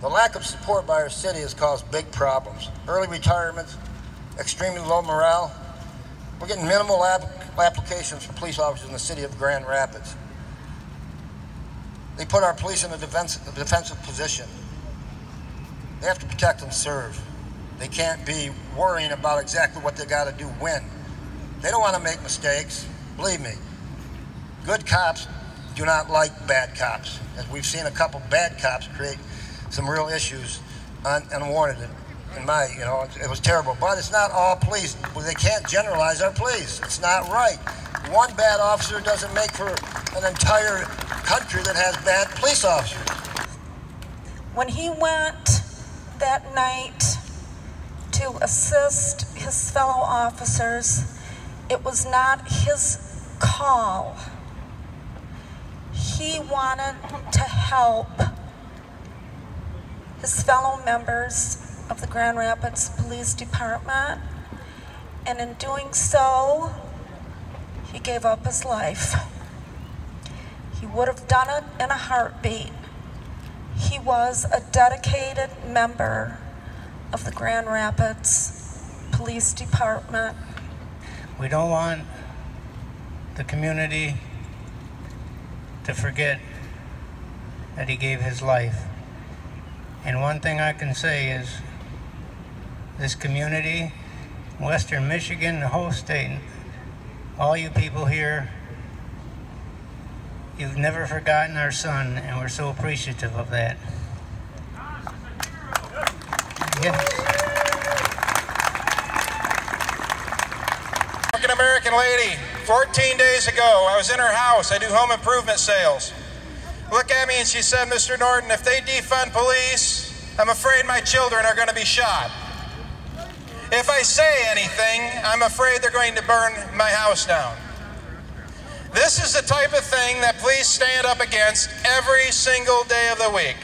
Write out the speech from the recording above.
The lack of support by our city has caused big problems. Early retirements, extremely low morale. We're getting minimal applications for police officers in the city of Grand Rapids. They put our police in a defensive position. They have to protect and serve. They can't be worrying about exactly what they got to do when. They don't want to make mistakes. Believe me, good cops do not like bad cops. As we've seen a couple bad cops create some real issues unwarranted. In my, it was terrible. But it's not all police. They can't generalize our police. It's not right. One bad officer doesn't make for an entire country that has bad police officers. When he went that night to assist his fellow officers, it was not his call. He wanted to help his fellow members of the Grand Rapids Police Department, and in doing so, he gave up his life. He would have done it in a heartbeat. He was a dedicated member of the Grand Rapids Police Department. We don't want the community to forget that he gave his life. And one thing I can say is, this community, Western Michigan, the whole state, all you people here, you've never forgotten our son, and we're so appreciative of that. Yes. African-American lady, 14 days ago, I was in her house. I do home improvement sales. Look at me and she said, "Mr. Norton, if they defund police, I'm afraid my children are going to be shot. If I say anything, I'm afraid they're going to burn my house down." This is the type of thing that police stand up against every single day of the week.